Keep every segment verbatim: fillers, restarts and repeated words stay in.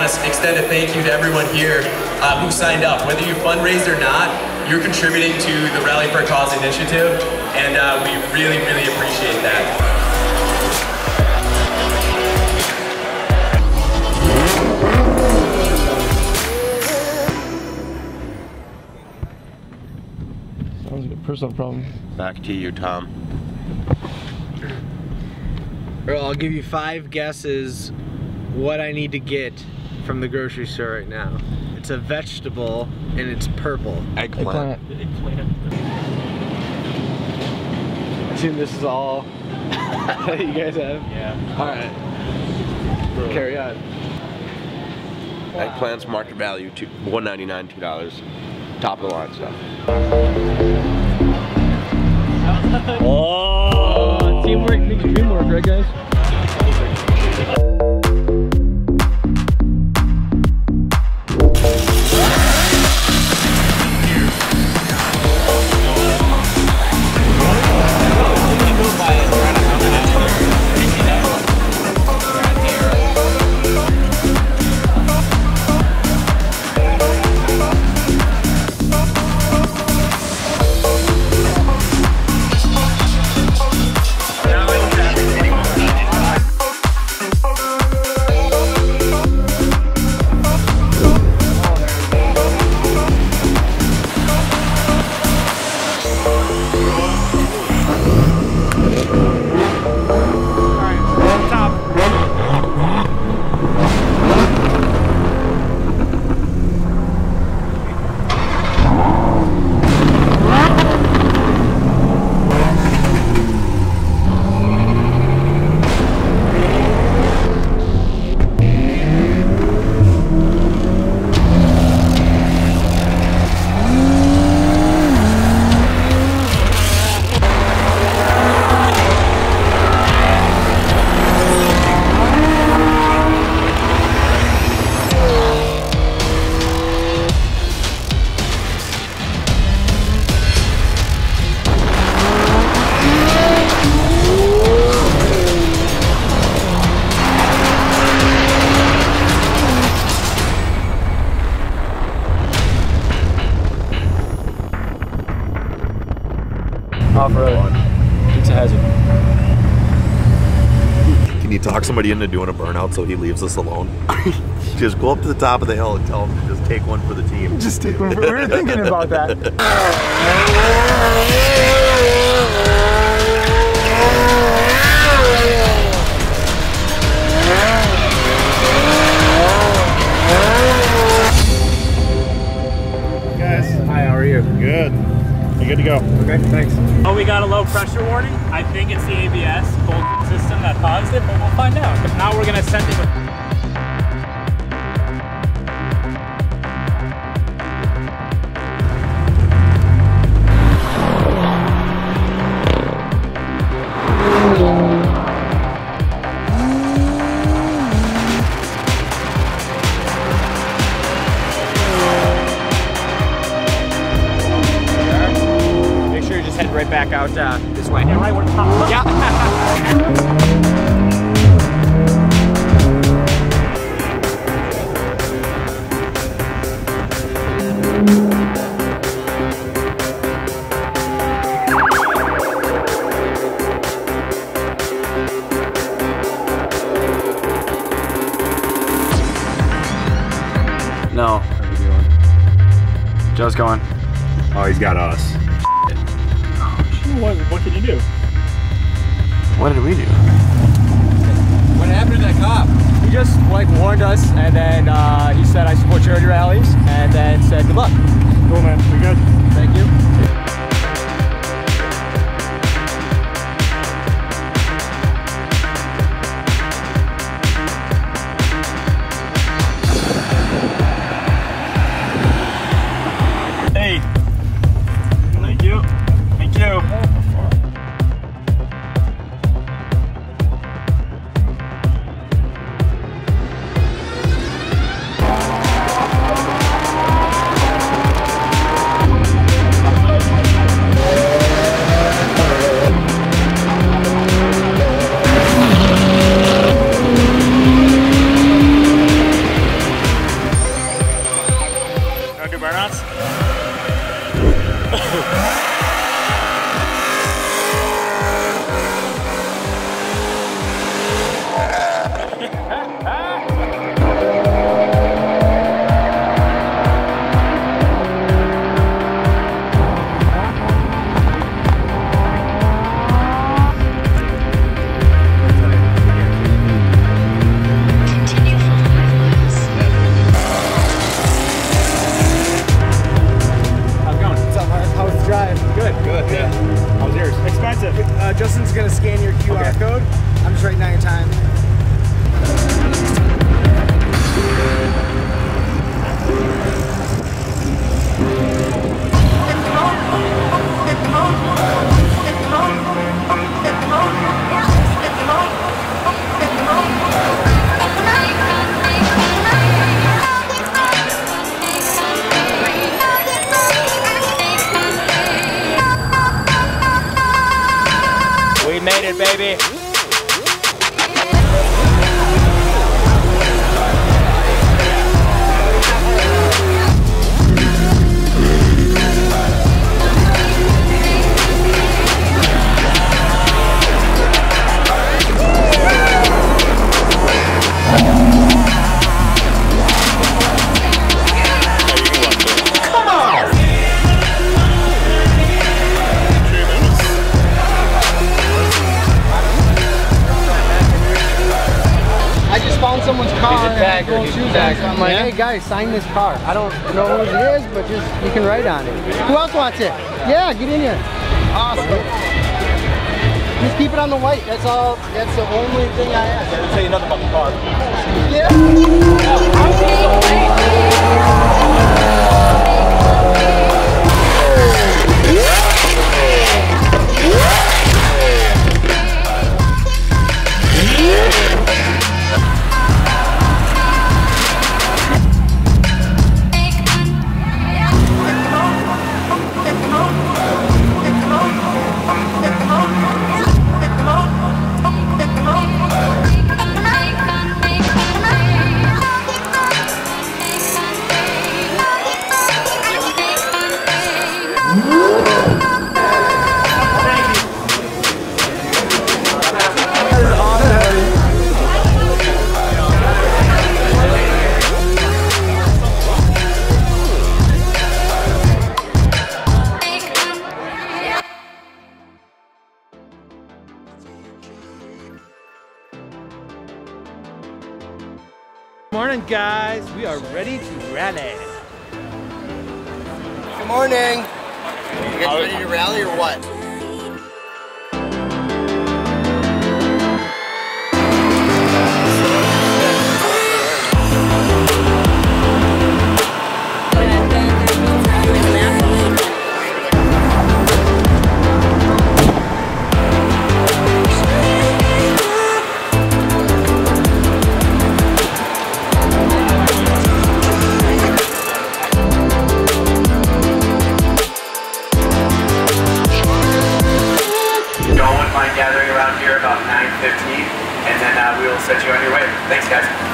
want to extend a thank you to everyone here uh, who signed up. Whether you fundraised or not, you're contributing to the Rally for a Cause initiative, and uh, we really, really appreciate that. Sounds like a personal problem. Back to you, Tom. Well, I'll give you five guesses what I need to get from the grocery store right now. It's a vegetable and it's purple. Eggplant. Eggplant. I assume this is all that you guys have? Yeah. Alright. Cool. Carry on. Wow. Eggplant's market value, one ninety-nine, two dollars. Top of the line stuff. Oh, oh, teamwork makes dream work, right, guys? Off-road. It's a hazard. Can you talk somebody into doing a burnout so he leaves us alone? Just go up to the top of the hill and tell him to just take one for the team. Just take one for we were thinking about that. Good to go. Okay, thanks. Oh, we got a low pressure warning. I think it's the A B S system that caused it, but we'll find out. But now we're gonna send it. Right back out uh, this way. Yeah, right where the top is. Yeah. No. How are you doing? Joe's going. Oh, he's got us. What, what did you do? What did we do? What happened to that cop? He just like warned us, and then uh, he said I support charity rallies, and then said good luck. Cool, man. We good. Thank you. Let's go. baby. Someone's car and go choose that. I'm like, yeah? Hey guys, sign this car. I don't know who it is, but just you can write on it. Who else wants it? Yeah, get in here. Awesome. Just keep it on the white. That's all. That's the only thing I ask. I'll tell you nothing about the car. Yeah. Morning, guys. We are ready to rally. Good morning. You guys ready to rally or what? Gathering around here about nine fifteen, and then uh, we will set you on your way. Thanks, guys.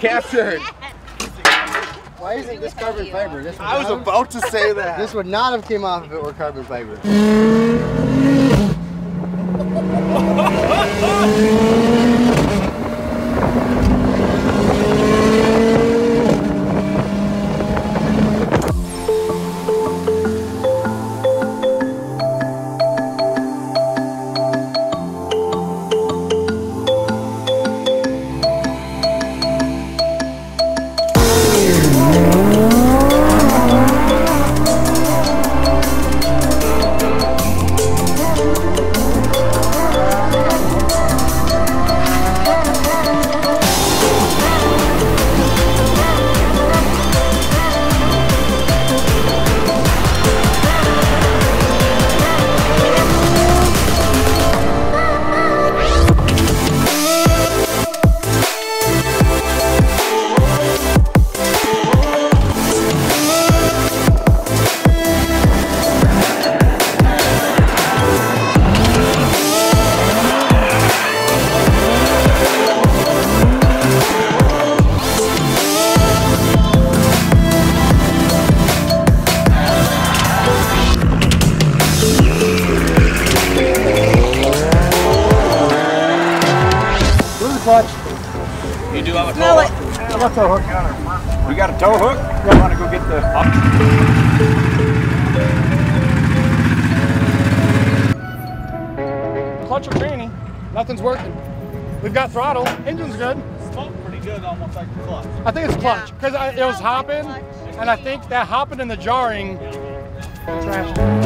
Captured. Why isn't this carbon fiber? This I was have, about to say that. This would not have came off if it were carbon fiber. smell it. Yeah, let's tow hook on her. We got a tow hook? Yeah. I want to go get the... Clutch or tranny, nothing's working. We've got throttle, engine's good. It smelled pretty good, almost like the clutch. I think it's clutch, because yeah. it, it was hopping, like and I think that hopping and the jarring... Yeah. Trash.